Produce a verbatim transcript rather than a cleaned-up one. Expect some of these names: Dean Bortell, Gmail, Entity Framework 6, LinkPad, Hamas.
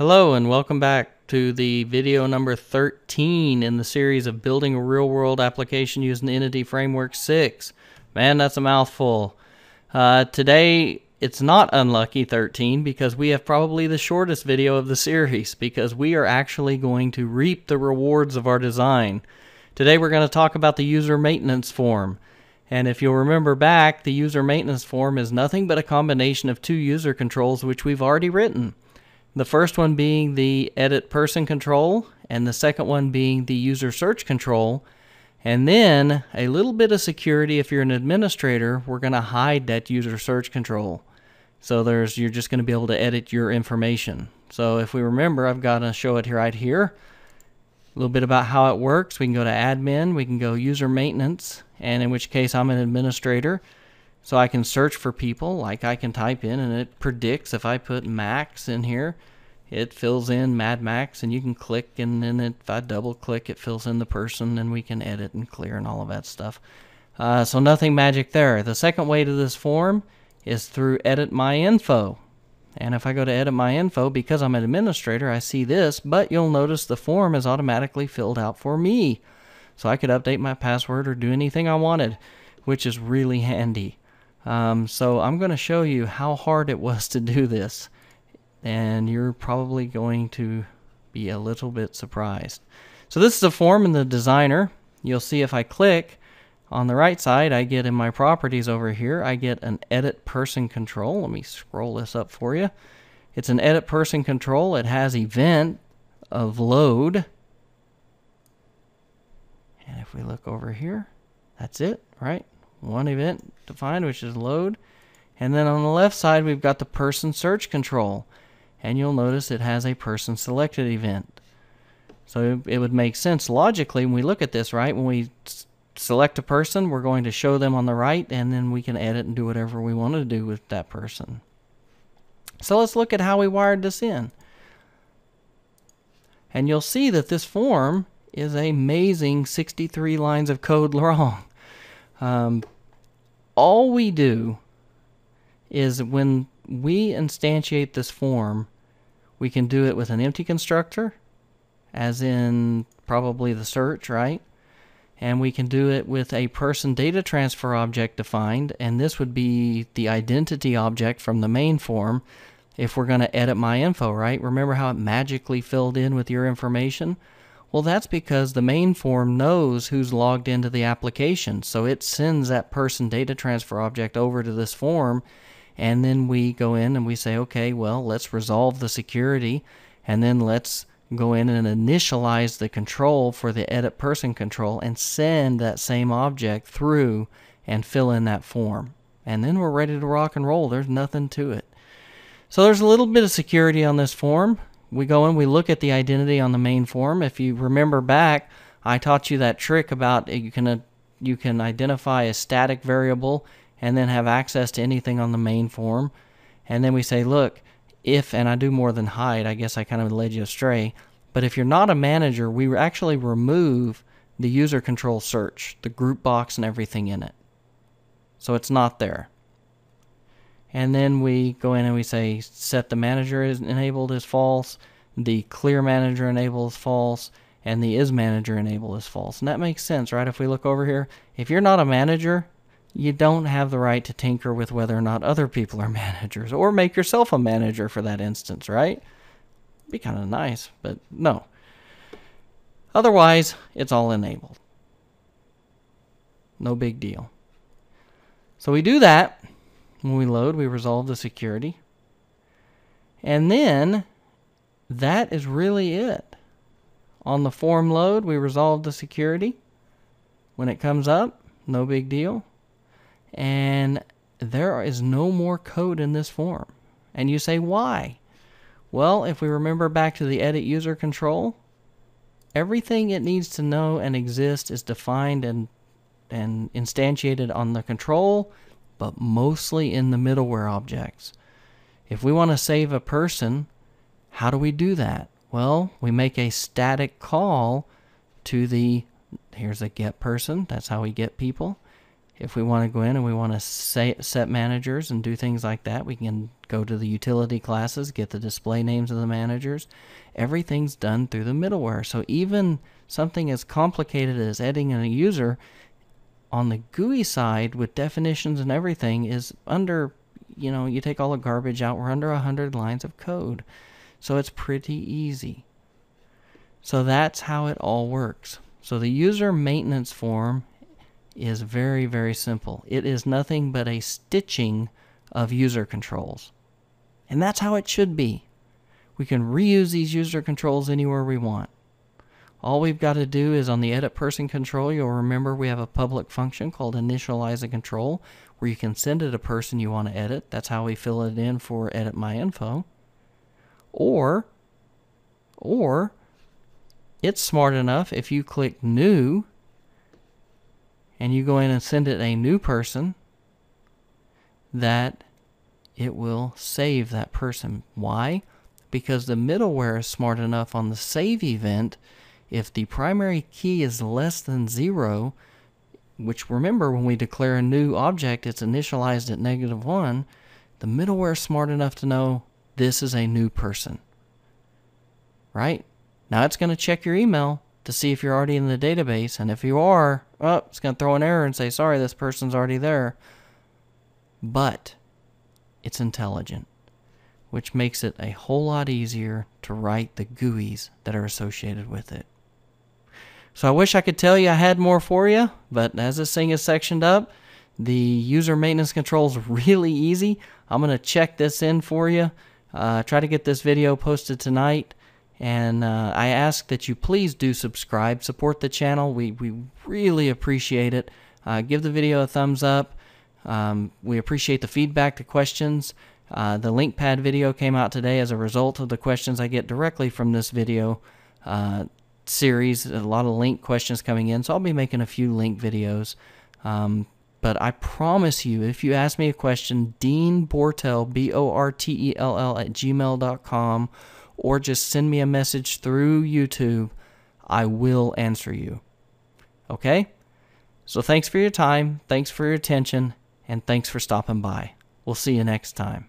Hello and welcome back to the video number thirteen in the series of building a real-world application using Entity Framework six. Man, that's a mouthful. Uh, today, it's not unlucky thirteen because we have probably the shortest video of the series because we are actually going to reap the rewards of our design. Today, we're going to talk about the user maintenance form. And if you'll remember back, the user maintenance form is nothing but a combination of two user controls which we've already written. The first one being the edit person control, and the second one being the user search control. And then a little bit of security if you're an administrator, we're going to hide that user search control. So there's you're just going to be able to edit your information. So if we remember, I've got to show it here right here. A little bit about how it works. We can go to admin, we can go user maintenance, and in which case I'm an administrator. So I can search for people, like I can type in and it predicts if I put Max in here, it fills in Mad Max, and you can click, and then if I double click, it fills in the person, and we can edit and clear and all of that stuff. Uh, so nothing magic there. The second way to this form is through edit my info. And if I go to edit my info, because I'm an administrator, I see this, but you'll notice the form is automatically filled out for me. So I could update my password or do anything I wanted, which is really handy. Um, so I'm going to show you how hard it was to do this, and you're probably going to be a little bit surprised. So this is a form in the designer. You'll see if I click on the right side, I get in my properties over here, I get an edit person control. Let me scroll this up for you. It's an edit person control. It has event of load, and if we look over here, that's it, right? One event defined, which is load, and then on the left side we've got the person search control, and you'll notice it has a person selected event. So it would make sense logically when we look at this, right? When we select a person, we're going to show them on the right, and then we can edit and do whatever we want to do with that person. So let's look at how we wired this in, and you'll see that this form is an amazing sixty-three lines of code long. Um, all we do is when we instantiate this form, we can do it with an empty constructor, as in probably the search, right? And we can do it with a person data transfer object defined, and this would be the identity object from the main form if we're going to edit my info, right? Remember how it magically filled in with your information? Well, that's because the main form knows who's logged into the application, so it sends that person data transfer object over to this form, and then we go in and we say, okay, well, let's resolve the security, and then let's go in and initialize the control for the edit person control and send that same object through and fill in that form. And then we're ready to rock and roll. There's nothing to it. So there's a little bit of security on this form. We go in, we look at the identity on the main form. If you remember back, I taught you that trick about you can, uh, you can identify a static variable and then have access to anything on the main form. And then we say, look, if, and I do more than hide, I guess I kind of led you astray, but if you're not a manager, we actually remove the user control search, the group box and everything in it. So it's not there. And then we go in and we say set the manager is enabled is false, the clear manager enable is false, and the is manager enable is false. And that makes sense, right? If we look over here, if you're not a manager, you don't have the right to tinker with whether or not other people are managers, or make yourself a manager for that instance, right? It'd be kind of nice, but no. Otherwise, it's all enabled. No big deal. So we do that. When we load, we resolve the security. And then that is really it. On the form load, we resolve the security. When it comes up, no big deal. And there is no more code in this form. And you say, why? Well, if we remember back to the edit user control, everything it needs to know and exist is defined and, and instantiated on the control, but mostly in the middleware objects. If we want to save a person, how do we do that? Well, we make a static call to the, here's a get person, that's how we get people. If we want to go in and we want to set managers and do things like that, we can go to the utility classes, get the display names of the managers. Everything's done through the middleware. So even something as complicated as adding a user on the G U I side with definitions and everything is under, you know, you take all the garbage out, we're under one hundred lines of code. So it's pretty easy. So that's how it all works. So the user maintenance form is very, very simple. It is nothing but a stitching of user controls. And that's how it should be. We can reuse these user controls anywhere we want. All we've got to do is on the edit person control, you'll remember we have a public function called initialize a control where you can send it a person you want to edit. That's how we fill it in for edit my info. Or, or it's smart enough if you click new and you go in and send it a new person, that it will save that person. Why? Because the middleware is smart enough on the save event, if the primary key is less than zero, which remember when we declare a new object, it's initialized at negative one, the middleware is smart enough to know this is a new person, right? Now it's going to check your email to see if you're already in the database, and if you are, oh, it's going to throw an error and say, sorry, this person's already there. But it's intelligent, which makes it a whole lot easier to write the G U Is that are associated with it. So I wish I could tell you I had more for you, but as this thing is sectioned up, the user maintenance control is really easy. I'm going to check this in for you, uh, try to get this video posted tonight. And uh, I ask that you please do subscribe, support the channel. We, we really appreciate it. Uh, give the video a thumbs up. Um, we appreciate the feedback, the questions. Uh, the LinkPad video came out today as a result of the questions I get directly from this video uh, series. A lot of link questions coming in, so I'll be making a few link videos. Um, but I promise you, if you ask me a question, Dean Bortell, B O R T E L L at gmail dot com, or just send me a message through YouTube, I will answer you. Okay? So thanks for your time, thanks for your attention, and thanks for stopping by. We'll see you next time.